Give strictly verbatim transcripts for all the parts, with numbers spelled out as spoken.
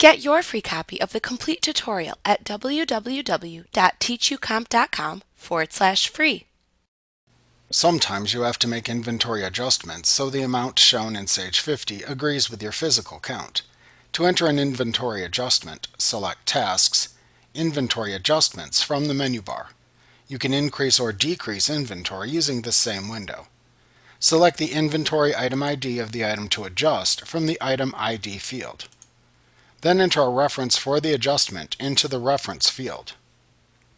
Get your free copy of the complete tutorial at www.teachucomp.com forward slash free. Sometimes you have to make inventory adjustments so the amount shown in Sage fifty agrees with your physical count. To enter an inventory adjustment, select Tasks, Inventory Adjustments from the menu bar. You can increase or decrease inventory using this same window. Select the inventory item I D of the item to adjust from the Item I D field. Then enter a reference for the adjustment into the reference field.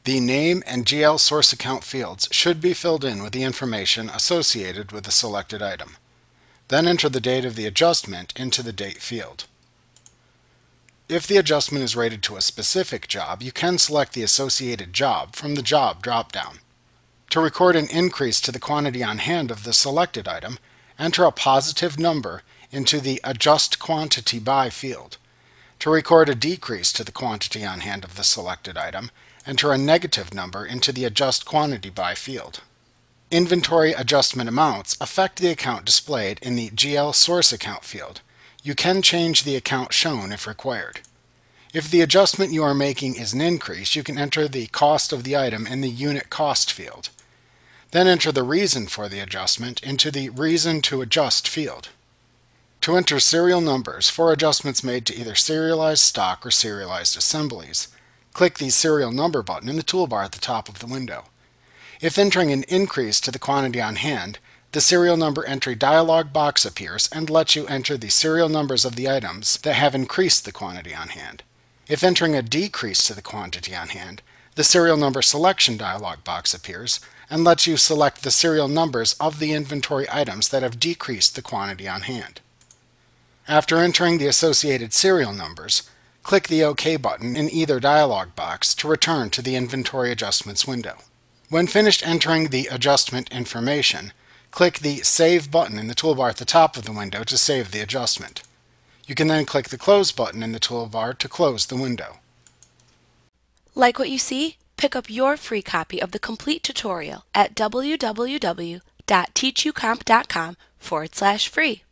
The Name and G L Source Account fields should be filled in with the information associated with the selected item. Then enter the date of the adjustment into the Date field. If the adjustment is rated to a specific job, you can select the associated job from the Job dropdown. To record an increase to the quantity on hand of the selected item, enter a positive number into the Adjust Quantity By field. To record a decrease to the quantity on hand of the selected item, enter a negative number into the Adjust Quantity By field. Inventory adjustment amounts affect the account displayed in the G L Source Account field. You can change the account shown if required. If the adjustment you are making is an increase, you can enter the cost of the item in the Unit Cost field. Then enter the reason for the adjustment into the Reason to Adjust field. To enter serial numbers for adjustments made to either serialized stock or serialized assemblies, click the Serial Number button in the toolbar at the top of the window. If entering an increase to the quantity on hand, the Serial Number Entry dialog box appears and lets you enter the serial numbers of the items that have increased the quantity on hand. If entering a decrease to the quantity on hand, the Serial Number Selection dialog box appears and lets you select the serial numbers of the inventory items that have decreased the quantity on hand. After entering the associated serial numbers, click the OK button in either dialog box to return to the Inventory Adjustments window. When finished entering the adjustment information, click the Save button in the toolbar at the top of the window to save the adjustment. You can then click the Close button in the toolbar to close the window. Like what you see? Pick up your free copy of the complete tutorial at www.teachucomp.com forward slash free.